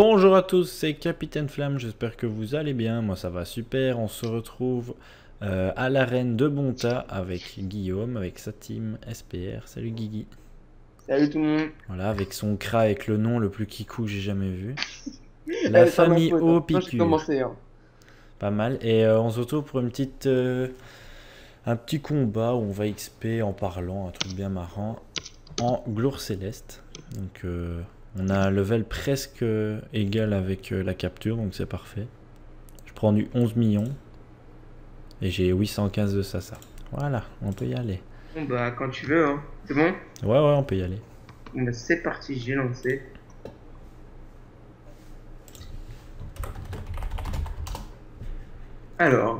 Bonjour à tous, c'est Capitaine Flamme, j'espère que vous allez bien, moi ça va super. On se retrouve à l'arène de Bonta avec Guillaume, avec sa team SPR. Salut Guigui. Salut tout le monde. Voilà, avec son cra, avec le nom le plus kikou que j'ai jamais vu. La famille Opikul. Hein. Pas mal, et on se retrouve pour une petite... un petit combat où on va XP en parlant, un truc bien marrant, en Glourséleste. Donc on a un level presque égal avec la capture, donc c'est parfait. Je prends du 11 millions et j'ai 815 de Sasa. Voilà, on peut y aller. Bon bah quand tu veux, hein. C'est bon? Ouais, on peut y aller. Bah, c'est parti, j'ai lancé. Alors...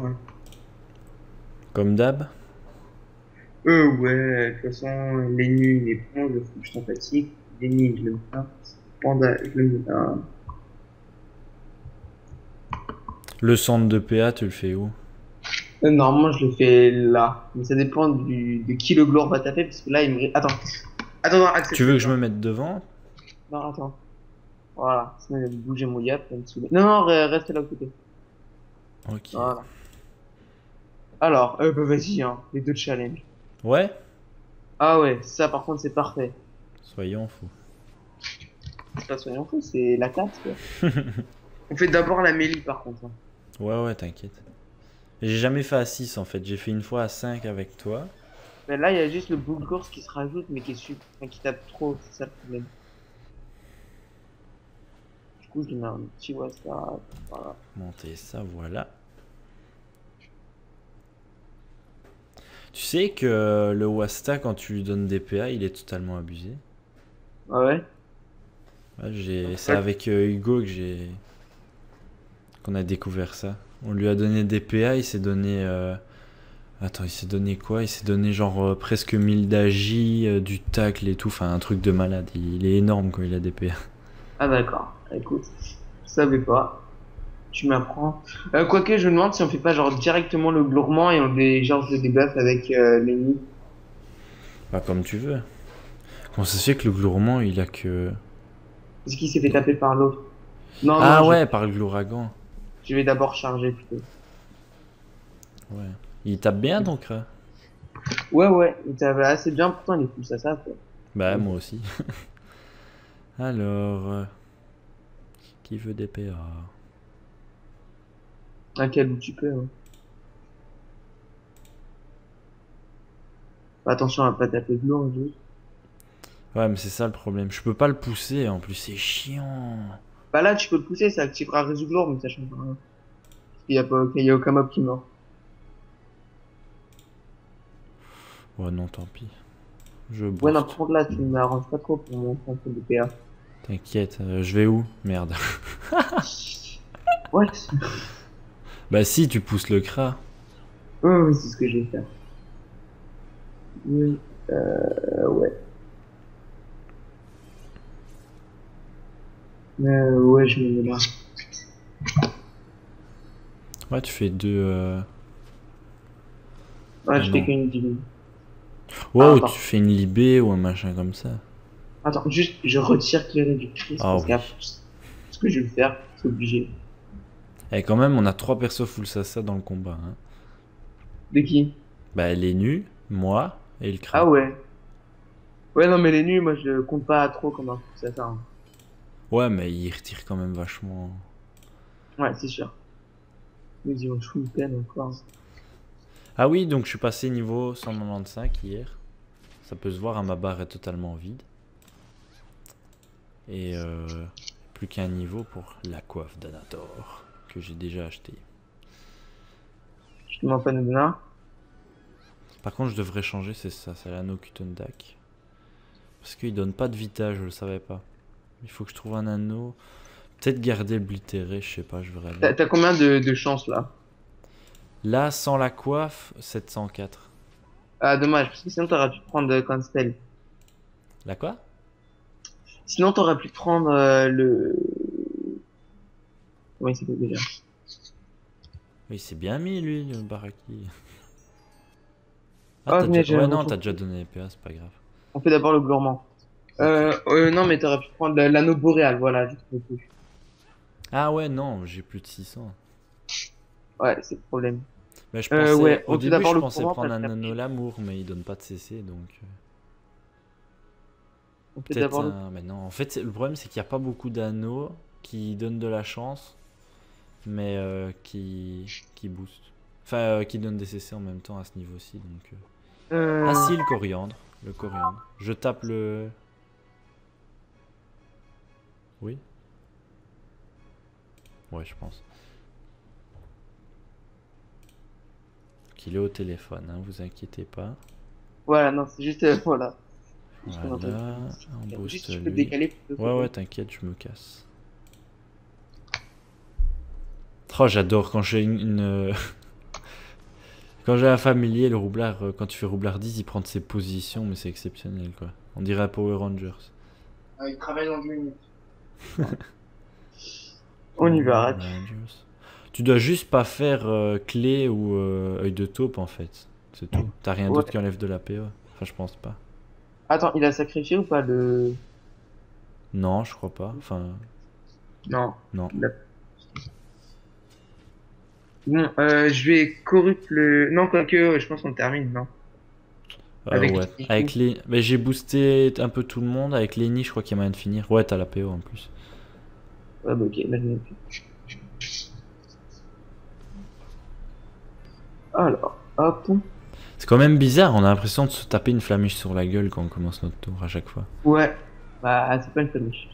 Comme d'hab. Ouais, de toute façon, Leni il est bon, je t'en fatigue. Leni je l'aime pas. Panda, je l'aime pas. Le centre de PA, tu le fais où? Normalement, je le fais là. Mais ça dépend de qui le Glour va taper, parce que là, il me... Attends, accepte. Tu veux que je me mette devant? Non, attends. Voilà, sinon il va bouger mon Yop. Non, reste là au côté. Ok. Voilà. Alors, bah vas-y, hein, les deux challenges. Ouais? Ah ouais, ça par contre c'est parfait. Soyons fous. C'est pas soyons fous, c'est la classe quoi. On fait d'abord la Mélie par contre. Hein. Ouais, t'inquiète. J'ai jamais fait à 6 en fait, j'ai fait une fois à 5 avec toi. Mais là, il y a juste le boule course qui se rajoute mais qui est super, qui tape trop, c'est ça le problème. Du coup, je mets un petit Wasta, voilà. Monter ça, voilà. Tu sais que le Wasta, quand tu lui donnes des PA, il est totalement abusé. Ah ouais? Ouais, c'est avec Hugo qu'on a découvert ça. On lui a donné des PA, il s'est donné... Attends, il s'est donné quoi? Il s'est donné genre presque 1000 d'agi, du tacle et tout. Enfin, un truc de malade. Il est énorme quand il a des PA. Ah d'accord. Écoute, je savais pas. Tu m'apprends. Quoique, je me demande si on fait pas genre directement le gourmand et on genre le débuff avec Leni. Bah comme tu veux. Comment ça se fait que le gourmand il a que... Parce qu'il s'est fait taper par l'autre. Non. Ah non, ouais, par le Glouragan. Je vais d'abord charger plutôt. Ouais. Il tape bien ton cra. Ouais, il tape assez bien, pourtant il est plus à ça quoi. Bah ouais. Moi aussi. Alors... Qui veut des PA? Un câble tu peux. Hein. Attention à pas taper de l'eau. Ouais, mais c'est ça le problème. Je peux pas le pousser en plus, c'est chiant. Bah là, tu peux le pousser, ça activera le réseau de l'eau, mais ça change rien. Il y a aucun mob qui meurt. Ouais, non, tant pis. Ouais, non, par contre là, tu m'arranges pas trop pour mon contrôle de PA. T'inquiète, je vais où? Merde. What? Bah si, tu pousses le cra. Oui, c'est ce que je vais faire. Oui, ouais, je me mets là. Ouais, tu fais deux... Ouais, je fais qu'une libée. Wow, tu fais une libée ou un machin comme ça. Attends, juste, je retire les réductrices parce que je vais le faire, c'est obligé. Et quand même, on a 3 persos full Sasa dans le combat. Hein. De qui? Bah, les nus, moi et le cra. Ah ouais? Ouais, non, mais les nus, moi je compte pas trop comme un full Sasa. Hein. Ouais, mais ils retirent quand même vachement. Ouais, c'est sûr. Ils ont chou une peine encore. Ah oui, donc je suis passé niveau 195 hier. Ça peut se voir, hein, ma barre est totalement vide. Et plus qu'un niveau pour la coiffe d'Anator. Que j'ai déjà acheté. Je te demande pas de là. Par contre, je devrais changer, c'est ça, c'est l'anneau cutendac. Parce qu'il donne pas de vita, je le savais pas. Il faut que je trouve un anneau. Peut-être garder le blithéré, je sais pas, je verrai. T'as combien de chances là? Là, sans la coiffe, 704. Ah, dommage, parce que sinon t'aurais pu prendre Constel. La quoi? Sinon t'aurais pu prendre le... Oui, c'est déjà. Oui, c'est bien mis lui, le Baraki. Ah, déjà... Ouais, non, t'as déjà donné les PA, c'est pas grave. On fait d'abord le gourmand. Non, mais t'aurais pu prendre l'anneau boréal, voilà, je trouve plus. Ah ouais, non, j'ai plus de 600. Ouais, c'est le problème. Bah, je pensais, ouais, au début, je pensais prendre un anneau l'amour, mais il donne pas de CC, donc... Peut-être un... Mais non, en fait, le problème, c'est qu'il n'y a pas beaucoup d'anneaux qui donnent de la chance, mais qui boostent. Enfin, qui donnent des CC en même temps à ce niveau-ci, donc... Ah si, le coriandre. Le coriandre. Je tape le... Oui. Ouais, je pense. Qu'il est au téléphone, hein, vous inquiétez pas. Voilà, non, c'est juste... voilà. Voilà, on booste lui. Décaler plutôt. Ouais, ouais, t'inquiète, je me casse. Oh, j'adore quand j'ai une... Quand j'ai un familier, le roublard, quand tu fais roublardise, il prend de ses positions, mais c'est exceptionnel, quoi. On dirait un Power Rangers. Ah, il travaille en 2 minutes. On y va, arrête. Tu dois juste pas faire clé ou œil de taupe, en fait. C'est tout. T'as rien d'autre qui enlève de la PE. Enfin, je pense pas. Attends, il a sacrifié ou pas le... Non, je crois pas. Enfin... Non. Non. La... Bon, je vais corruple... Non, quoique, je pense qu'on termine, non avec, ouais. Avec les... Mais j'ai boosté un peu tout le monde. Avec Leni, je crois qu'il y a moyen de finir. Ouais, t'as la PO en plus. Ouais, bah ok. Alors, hop. C'est quand même bizarre, on a l'impression de se taper une flamiche sur la gueule quand on commence notre tour à chaque fois. Ouais, bah c'est pas une flamiche.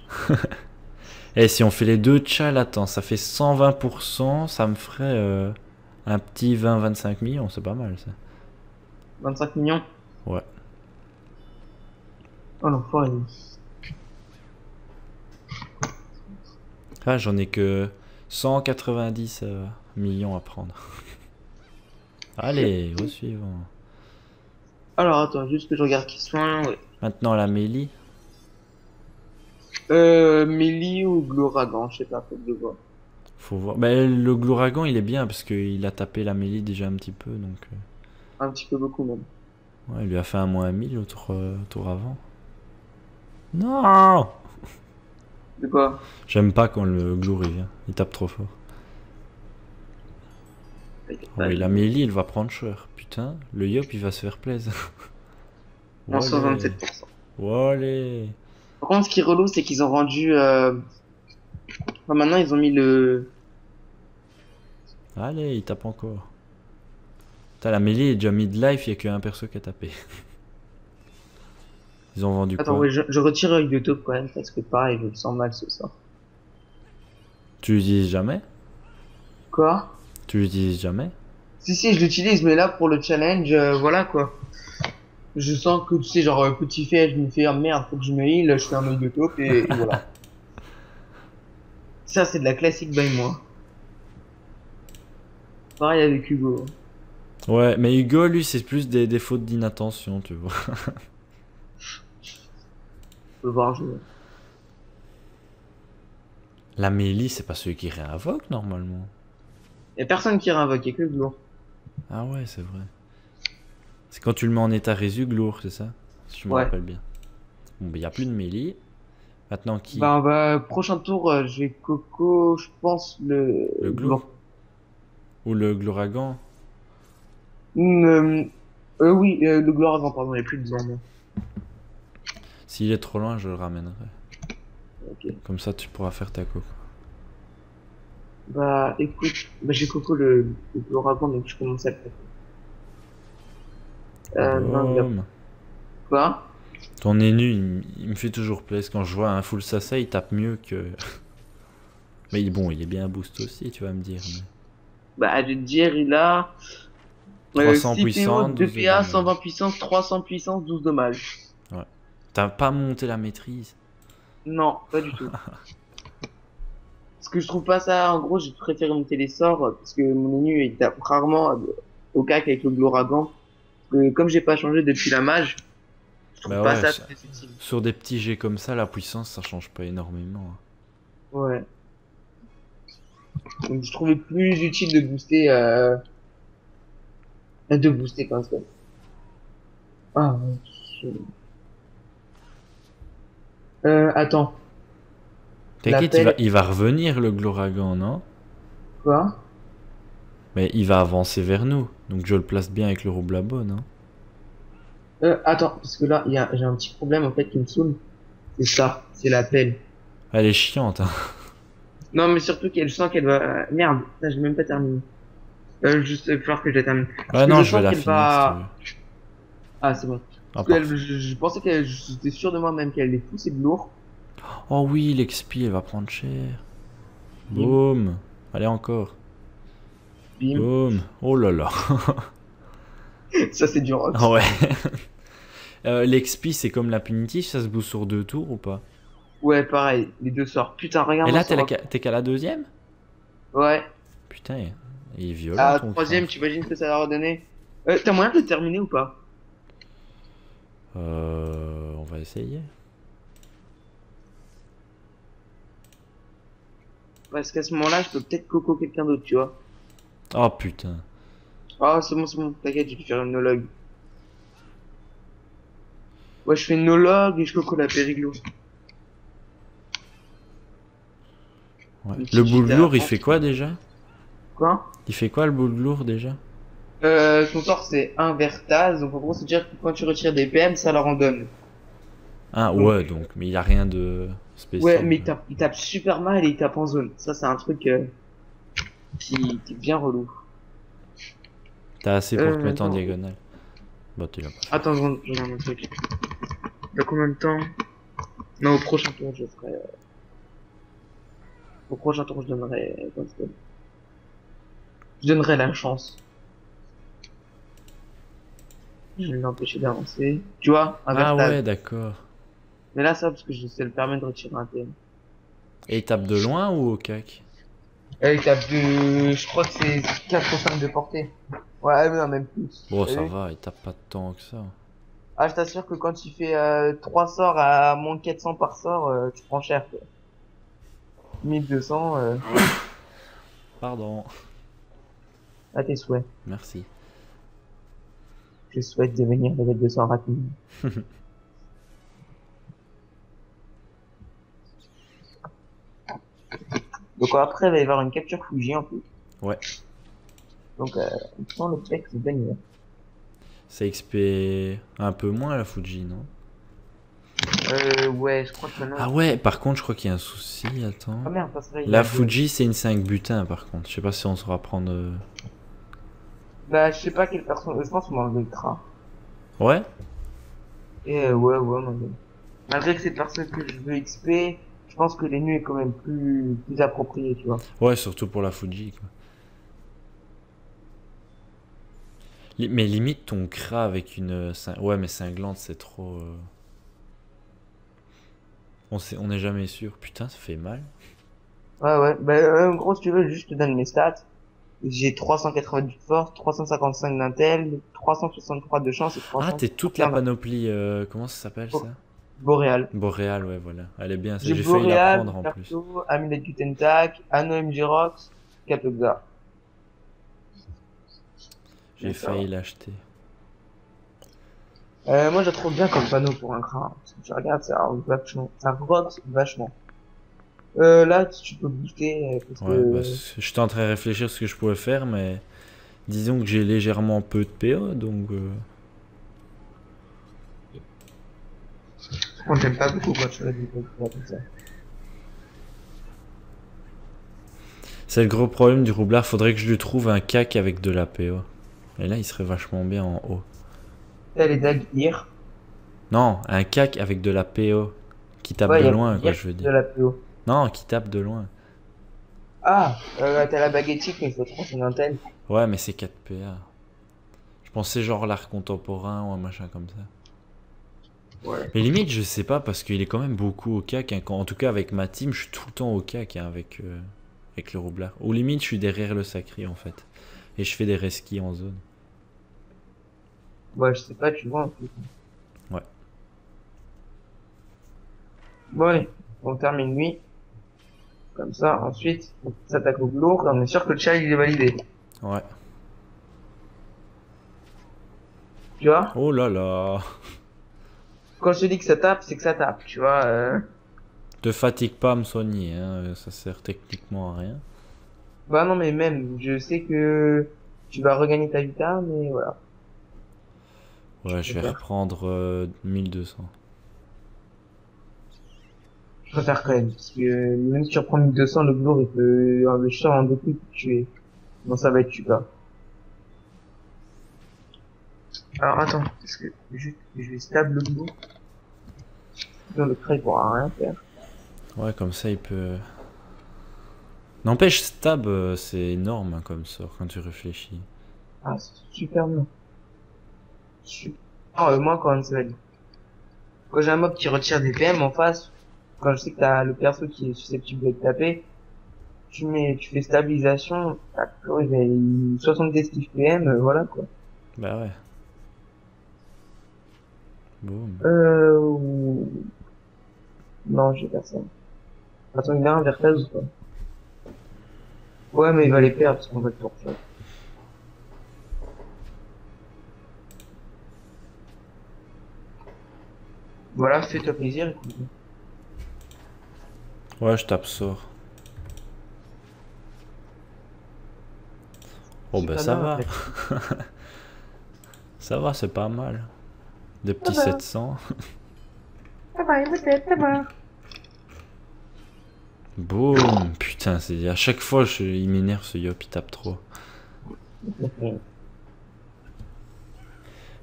Et si on fait les deux tchals, attends, ça fait 120%, ça me ferait un petit 20-25 millions, c'est pas mal ça. 25 millions? Ouais. Oh l'enfoiré. Ah, j'en ai que 190 millions à prendre. Allez, au suivant. Alors attends, juste que je regarde qui soin, ouais. Maintenant la Mélie. Mélie ou Glouragan, je sais pas, faut le voir. Faut voir. Mais le Glouragan il est bien parce qu'il a tapé la Mélie déjà un petit peu donc. Un petit peu beaucoup même. Ouais, il lui a fait un moins 1000 au tour avant. Non. De quoi? J'aime pas quand le Glour il vient, il tape trop fort. Oh, et la Mélie, elle va prendre cher. Putain, le Yop, il va se faire plaisir. 127%. Allez. Par contre, ce qui est relou, c'est qu'ils ont rendu... Enfin, maintenant, ils ont mis le... Allez, il tape encore. Putain, la Mélie est déjà mid-life, il n'y a qu'un perso qui a tapé. Ils ont vendu... Attends, quoi? Ouais, je retire avec de top quand même, parce que pareil, je me sens mal ce soir. Tu l'utilises jamais? Quoi? Tu l'utilises jamais? Si, si, je l'utilise, mais là pour le challenge, voilà quoi. Je sens que tu sais, genre petit fait, je me fais merde, faut que je me heal, je fais un œil de taupe et voilà. Ça, c'est de la classique by moi. Pareil avec Hugo. Ouais, mais Hugo, lui, c'est plus des fautes d'inattention, tu vois. Je peux voir jouer. La Mélie, c'est pas celui qui réinvoque normalement. Y'a personne qui réinvoque, y'a que Glour. Ah ouais, c'est vrai. C'est quand tu le mets en état résu, Glour, c'est ça? Si je me rappelle bien. Bon, bah y'a plus de Mélie. Maintenant qui? Bah, prochain tour, j'ai Coco, je pense le. Le Glour. Ou le Glouragan. Oui, le Glouragan, pardon, y'a plus de Glour. S'il est trop loin, je le ramènerai. Okay. Comme ça, tu pourras faire ta Coco. Bah écoute, bah, j'ai Coco le Glouragan donc je commence à le faire. Non, quoi? Ton énu, il me fait toujours plaisir. Quand je vois un full sasa, il tape mieux que... Mais bon, il est bien boost aussi, tu vas me dire. Mais... Bah, je vais te dire, il a... 300 puissance, 2 PA, 120 puissance, 300 puissance, 12 dommages. Ouais. T'as pas monté la maîtrise? Non, pas du tout. Parce que je trouve pas ça, en gros, je préfère monter les sorts, parce que mon menu il tape rarement au cac avec le Glouragan. Comme j'ai pas changé depuis la mage, je trouve pas ça très utile. Sur des petits jets comme ça, la puissance ça change pas énormément. Ouais. Donc je trouvais plus utile de booster. De booster quand même. Ah, attends. T'inquiète, il va revenir le Glouragan, non? Quoi? Mais il va avancer vers nous, donc je le place bien avec le roublabon, non? Attends, parce que là, j'ai un petit problème en fait qui me saoule. C'est ça, c'est l'appel. Elle est chiante, hein. Non, mais surtout qu'elle sent qu'elle va... Merde, ça, j'ai même pas terminé. Juste, il va falloir que je la termine. Ouais, non, je vais la finir, va... si tu veux. Ah, c'est bon. Parce que je pensais que j'étais sûr de moi-même qu'elle est poussée de lourd. Oh oui, l'expi, elle va prendre cher. Bim. Boum. Allez, encore. Bim. Boum. Oh là là. Ça, c'est du rock. Ah ouais. L'expi, c'est comme la punitive, ça se bouge sur 2 tours ou pas? Ouais, pareil, les 2 sorts. Putain, regarde. Et là, t'es qu'à la 2e? Ouais. Putain, il est violent. Ah, 3e, t'imagines que ça va redonner? T'as moyen de le terminer ou pas? On va essayer. Parce qu'à ce moment-là, je peux peut-être coco quelqu'un d'autre, tu vois. Oh putain. Ah, oh, c'est bon, t'inquiète, je vais faire une nologue. Ouais, je fais une nologue et je coco la périglo. Ouais. Le boule lourd, il fait quoi déjà? Quoi? Il fait quoi le boule lourd déjà? Son sort c'est invertase, donc en gros c'est dire que quand tu retires des PM, ça leur en donne. Ah donc, ouais, donc, mais il a rien de spécial. Ouais, mais il tape super mal et il tape en zone. Ça, c'est un truc qui est bien relou. T'as assez pour te mettre en diagonale. Bon, tu l'as pas. Attends, j'en ai un autre truc. T'as combien de temps? Non, au prochain tour, je ferai. Au prochain tour, je donnerai. Je donnerai la chance. Je vais l'empêcher d'avancer. Tu vois? Ah ouais, d'accord. Mais là, ça, parce que je sais le permettre de retirer un thème. Et il tape de loin ou au cac? Il tape de. Je crois que c'est 4 ou 5 de portée. Ouais, mais non, même plus. Bon, ça va, il tape pas de temps que ça. Ah, je t'assure que quand il fait 3 sorts à moins de 400 par sort, tu prends cher, quoi. 1200. Pardon. À tes souhaits. Merci. Je souhaite devenir level 200 rapidement. Donc après, il va y avoir une capture Fuji en plus. Ouais. Donc on prend le texte de bannière. Ça XP un peu moins la Fuji, non? Ouais, je crois que non. Ah ouais, par contre, je crois qu'il y a un souci, attends. Ah merde, parce que là, il y a la Fuji, c'est une 5 butins, par contre. Je sais pas si on saura prendre... Bah, je sais pas quelle personne... Je pense qu'on enlève le train. Ouais. Et ouais, malgré que cette personne que je veux XP, je pense que les nus est quand même plus approprié, tu vois. Ouais, surtout pour la Fuji, quoi. Mais limite, ton cra avec une... Ouais, mais cinglante, c'est trop... On n'est jamais sûr. Putain, ça fait mal. Ouais. Bah, en gros, si tu veux, juste te donne mes stats. J'ai 398 force, 355 d'intel, 363 de chance et 300... Ah, t'es toute la panoplie... comment ça s'appelle, ça? Boréal. Boréal, ouais, voilà. Elle est bien, j'ai failli la prendre en plus. Amulet cutendac, Anno MGRox, Captoxa. J'ai failli l'acheter. Moi, je la trouve bien comme panneau pour un crâne. Tu regardes, ça rock vachement. Là, tu peux booster. Ouais, bah, je suis en train de réfléchir ce que je pouvais faire, mais disons que j'ai légèrement peu de PA, donc. On t'aime pas beaucoup quand tu fais du roublard comme ça. C'est le gros problème du roublard, faudrait que je lui trouve un cac avec de la PA. Et là, il serait vachement bien en haut. T'as les dagues IR? Non, un cac avec de la PO. Qui tape de loin, quoi, je veux dire. De la PO. Non, qui tape de loin. Ah, t'as la baguettique, mais il faut trop son antenne. Ouais, mais c'est 4 PA. Je pensais genre l'art contemporain ou un machin comme ça. Ouais. Mais limite, je sais pas, parce qu'il est quand même beaucoup au cac. Hein. En tout cas, avec ma team, je suis tout le temps au cac hein, avec le roublard. Ou limite, je suis derrière le Massacry en fait. Et je fais des resquis en zone. Ouais, je sais pas, tu vois un peu. Ouais. Bon, allez, on termine lui. Comme ça, ensuite, on s'attaque au lourd. On est sûr que le challenge est validé. Ouais. Tu vois? Oh là là. Quand je te dis que ça tape, c'est que ça tape, tu vois. Te fatigue pas à me soigner, hein, ça sert techniquement à rien. Bah non mais même, je sais que tu vas regagner ta vita, mais voilà. Ouais, je vais reprendre 1200. Je préfère quand même, parce que même si tu reprends 1200, le glour il peut investir en deux coups te tuer. Non, ça va être super. Alors attends, parce que je vais stable le glour. Dans le prêt pour rien faire. Ouais, comme ça il peut... N'empêche, stab, c'est énorme comme sort quand tu réfléchis. Ah, c'est super bien. Super. Oh, moi quand même, ça va dire. Quand j'ai un mob qui retire des PM en face, quand je sais que t'as le perso qui est susceptible de te taper, tu fais stabilisation, t'as plus 70 PM, voilà quoi. Bah ouais. Boom. Non, j'ai personne. Attends, il y a un vertage ou pas? Ouais, mais il va les perdre parce qu'on va le torcher. Voilà, fais-toi plaisir, écoute. Ouais, je tape sort. Oh, bah ça va. Ça va, c'est pas mal. Des petits 700. Ça va, il vous aide, ça va. Boum, putain, c'est à chaque fois il m'énerve ce Yop, il tape trop.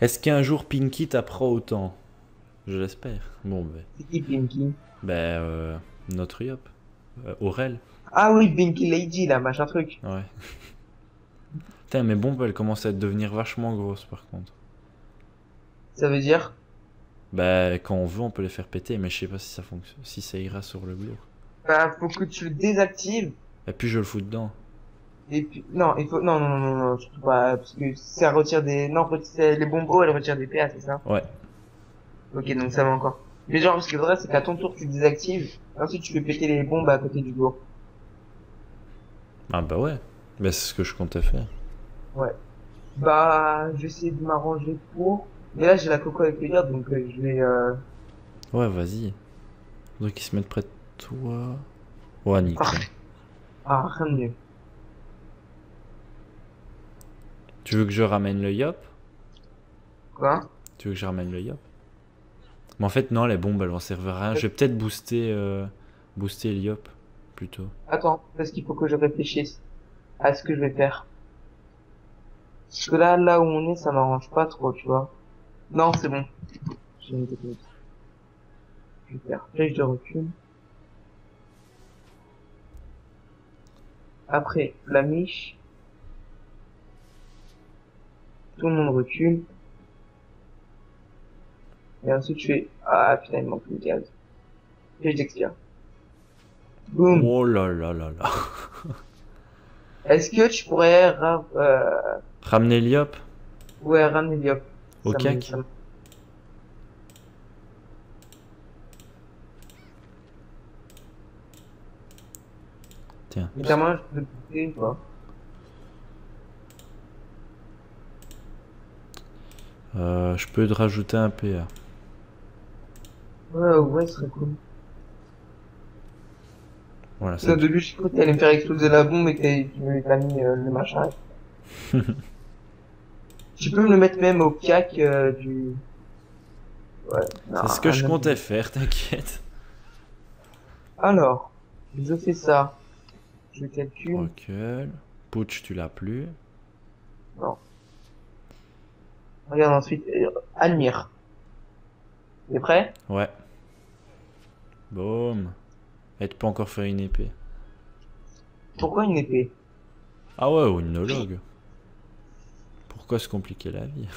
Est-ce qu'un jour Pinky tapera autant? Je l'espère. Bon ben. C'est qui Pinky? Ben notre Yop. Aurel. Ah oui, Pinky Lady là, machin truc. Ouais. Putain, mais bon, elle commence à devenir vachement grosse par contre. Ça veut dire? Ben quand on veut on peut les faire péter, mais je sais pas si ça fonctionne, si ça ira sur le glour. Bah, faut que tu le désactives. Et puis je le fous dedans. Et puis, non, il faut, non, surtout pas, parce que ça retire des, non, les bombos, elles retirent des PA, c'est ça? Ouais. Ok, donc ça va encore. Mais genre, parce que le vrai, c'est qu'à ton tour, tu désactives, ensuite tu peux péter les bombes à côté du bourg. Ah bah ouais. Bah c'est ce que je comptais faire. Ouais. Bah, je vais essayer de m'arranger pour, mais là j'ai la coco avec les gars, donc je vais, Ouais, vas-y. Donc ils se mettent près de... Toi... Ouais, nickel. Ah, rien de mieux. Tu veux que je ramène le Yop? Quoi? Tu veux que je ramène le Yop? Mais en fait, non, les bombes, elles vont servir à rien. Je vais peut-être booster, booster le Yop, plutôt. Attends, parce qu'il faut que je réfléchisse à ce que je vais faire. Parce que là, où on est, ça m'arrange pas trop, tu vois. Non, c'est bon. J'ai une technique. Je vais faire flèche de recul. Après, la miche. Tout le monde recule. Et ensuite, je fais... Ah, putain, il manque une case. Et je l'expire. Boum. Oh là là là là. Est-ce que tu pourrais... Ramener l'Iop? Ouais, ramener l'Iop. Au cac. Tiens. Mais t'as moyen de pousser ou pas? Je peux te rajouter un PA. Ouais, ce serait cool. Voilà, ça. Au début, je crois que t'allais me faire exploser la bombe et que t'as mis le machin. Tu peux me le mettre même au cac du. Ouais. C'est ce que je comptais faire, t'inquiète. Alors, je fais ça. Je calcule. Ok. Pouch, tu l'as plus. Non. Regarde ensuite. Admire. T'es prêt? Ouais. Boum. Et tu peux encore faire une épée. Pourquoi une épée? Ah ouais, ou une nologue. Pourquoi se compliquer la vie?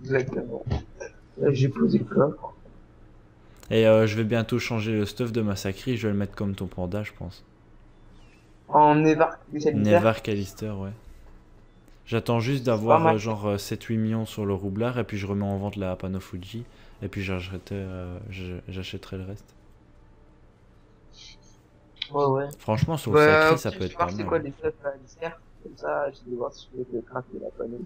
Exactement. J'ai posé quoi? Et je vais bientôt changer le stuff de Massacry, je vais le mettre comme ton panda, je pense. En Nevarcalister, ouais. J'attends juste d'avoir genre 7-8 millions sur le roublard, et puis je remets en vente la Panofuji, et puis j'achèterai le reste. Ouais. Franchement, sur le Massacry, ça peut être pas mal. C'est quoi les stuffs à Alister? Comme ça, je vais voir si je peux craquer la panne.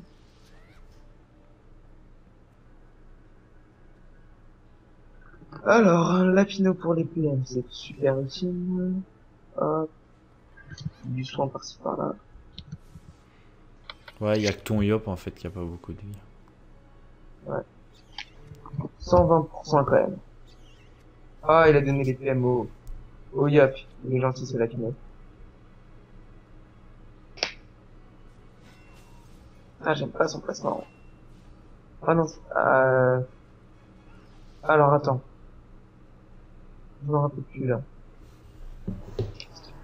Alors, un lapino pour les PM, c'est super utile. Hop. Du soin par-ci par-là. Ouais, il y a que ton Iop en fait qui a pas beaucoup de vie. Ouais. 120% quand même. Ah, il a donné les PM au Iop. Il est gentil, ce lapino. Ah, j'aime pas son placement. Ah non, alors attends. Je m'en rappelle plus là.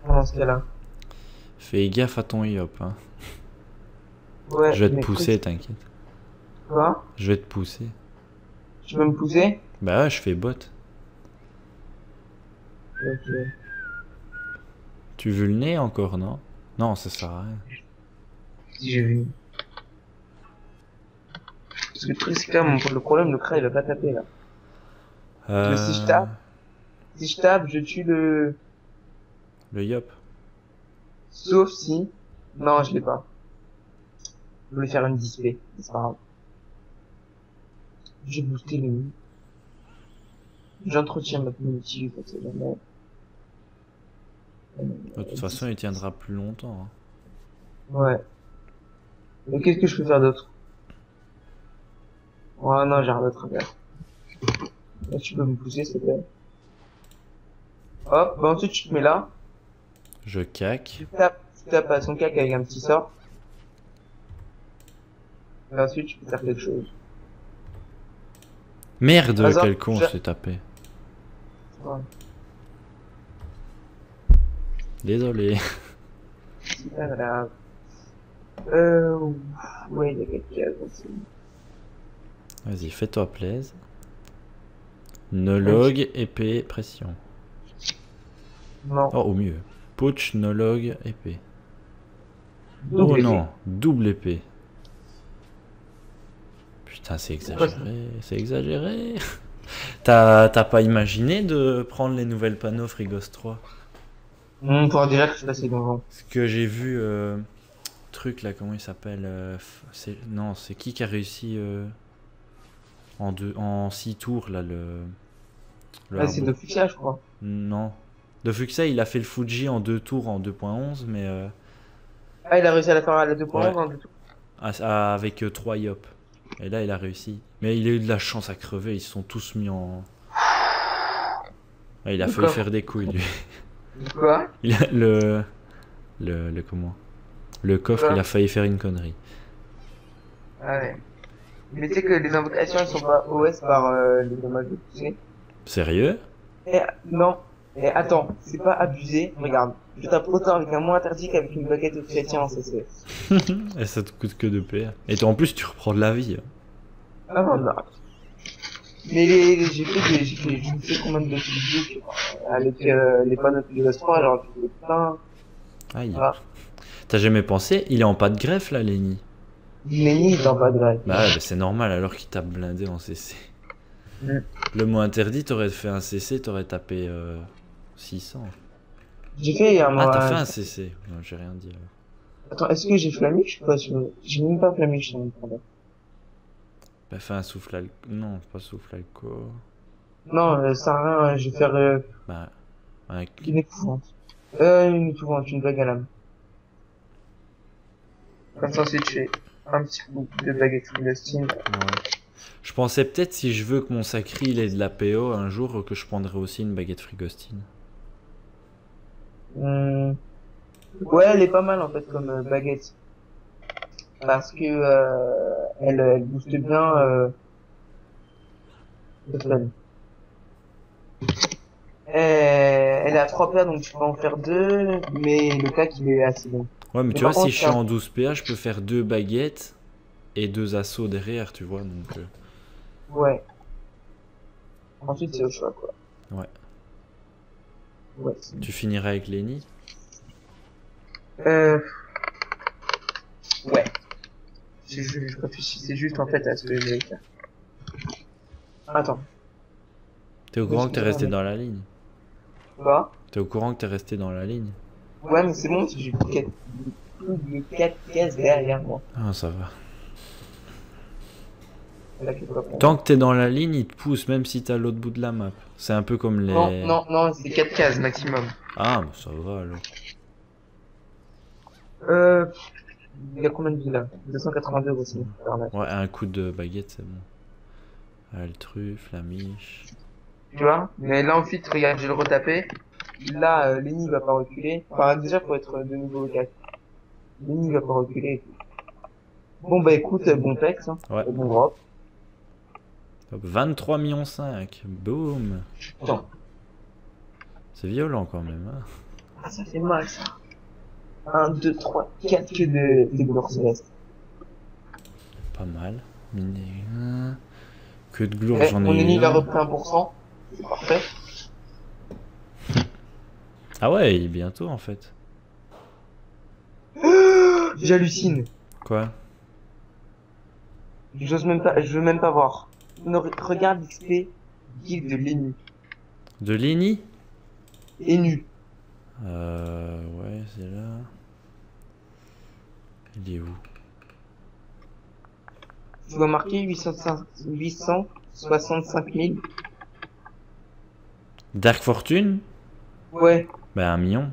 Dans ce cas-là. Fais gaffe à ton Iop. Hein. Ouais, je vais te pousser, t'inquiète. Quoi? Je vais te pousser. Tu veux me pousser? Bah ouais, je fais bot. Ok. Tu veux le nez encore, non? Non, ça sert à rien. Si j'ai vu. Parce que le truc c'est quand même le problème, le crack il va pas taper là. Mais si je tape, je tue le Iop. Sauf si... Non, je l'ai pas. Je voulais faire une display, c'est pas grave. J'ai boosté le nid. J'entretiens ma community, parce que jamais... De toute façon, il tiendra plus longtemps. Hein. Ouais. Mais qu'est-ce que je peux faire d'autre? Oh non, j'ai rien d'autre à faire. Là, tu peux me pousser, s'il te plaît. Hop, bah ensuite tu te mets là. Je cac. Tu tapes à son cac avec un petit sort. Et ensuite tu peux faire quelque chose. Merde, hasard, quel con s'est tapé. Ouais. Désolé. C'est pas grave. Ouais, il y a quelques cases aussi. Vas-y, fais-toi plaise. Nologue, okay. Épée, pression. Non. Oh, au mieux. Pouch, nologue, épée. Double épée. Non, double épée. Putain, c'est exagéré, c'est exagéré. T'as pas imaginé de prendre les nouvelles panneaux Frigost 3? On pourra déjà que je suis passé devant. Ce que j'ai vu, truc là, comment il s'appelle non, c'est qui a réussi en 6 tours là le c'est Dofuxa je crois. Non. Dofuxa il a fait le Fuji en 2 tours en 2.11 mais ah il a réussi à la faire à la 2.11 ouais. En 2 tours. Ah, avec 3 Iop. Et là il a réussi. Mais il a eu de la chance à crever, ils se sont tous mis en... Ah, il a failli faire des couilles lui. Quoi? Il a le comment? Le coffre, il a failli faire une connerie. Ah ouais. Mais tu sais que les invocations elles sont pas OS par les dommages de poussée. Sérieux? Et, non. Et attends, c'est pas abusé. Regarde, je tape autant avec un mot interdit qu'avec une baguette de chrétien en CC. Et ça te coûte que 2 PA. Et en plus, tu reprends de la vie. Ah non, non. Mais j'ai fait je ne sais combien de vidéos avec les panneaux de l'espoir, genre tu fais plein. Aïe. Voilà. T'as jamais pensé, il est en pas de greffe là, Leni. Leni, il est en pas de greffe. Bah ouais, bah, c'est normal alors qu'il t'a blindé en CC. Mm. Le mot interdit, t'aurais fait un CC, t'aurais tapé 600. J'ai fait un mot. Ah, t'as fait un CC. Non, j'ai rien dit. Attends, est-ce que j'ai flamiche? Je sais pas sûr. J'ai même pas flamiche sur mon problème. Bah, fais un souffle alcool. Non, pas souffle alcool. Non, ça sert à rien, je vais faire. Bah, un... Une épouvante. Une blague à l'âme. Comme ça, c'est tué. Un petit coup de baguette de steam. Ouais. Je pensais peut-être si je veux que mon Massacry il ait de la PO un jour que je prendrais aussi une baguette frigostine. Mmh. Ouais, elle est pas mal en fait comme baguette. Parce que elle booste bien le fun. Elle a 3 PA donc tu peux en faire 2, mais le tac il est assez bon. Ouais, mais tu vois, si je suis en 12 PA, je peux faire 2 baguettes et 2 assauts derrière, tu vois, donc... Ouais. Ensuite, c'est au choix, quoi. Ouais. Ouais. Tu finiras avec Leni? Ouais. Je réfléchis, c'est juste, en fait, à ce que je vais faire. Attends. T'es au courant que t'es resté dans la ligne? Quoi? T'es au courant que t'es resté dans la ligne? Ouais, mais c'est bon, j'ai plus de 4 cases derrière moi. Ah, ça va. Tant que t'es dans la ligne, il te pousse, même si t'es à l'autre bout de la map. C'est un peu comme les... Non, non, non, c'est 4 cases maximum. Ah, bah ça va alors. Il y a combien de vies là? 282 aussi. Ouais, un coup de baguette, c'est bon. Altruff, Flamiche. Tu vois? Mais là ensuite, regarde, j'ai le retapé. Là, Leni va pas reculer. Enfin, déjà, faut être de nouveau au casse. Leni va pas reculer. Bon, bah écoute, bon texte. Hein. Ouais. Bon drop. 23,5 millions. Boum. C'est violent quand même. Hein. Ah, ça fait mal ça. 1, 2, 3, 4 que de Glourséleste. Pas mal. Que de Glour, j'en ai eu. Mon ennemi va reprendre 1%. C'est parfait. Ah ouais, il est bientôt en fait. J'hallucine. Quoi? J'ose même pas, je veux même pas voir. Non, regarde XP, guide de Leni. De Leni? Enu. Ouais, c'est là. Il est où? Tu dois marquer 865 000. Dark Fortune? Ouais. Bah, 1 million.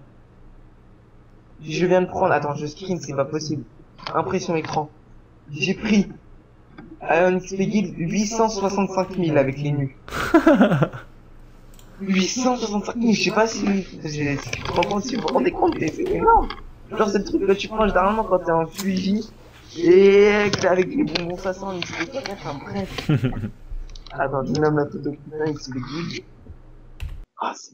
Je viens de prendre. Attends, je screen, c'est pas possible. Impression écran. J'ai pris un XP guide 865 000 avec les nus. 865 000, je sais pas si vous vous rendez compte, mais c'est énorme. Genre, c'est le truc que tu prends généralement quand t'es en Fuji et que t'es avec les bonbons, ça sent XP guide. Enfin, bref. Attends, je nomme la photo de putain XP guide. Ah, c'est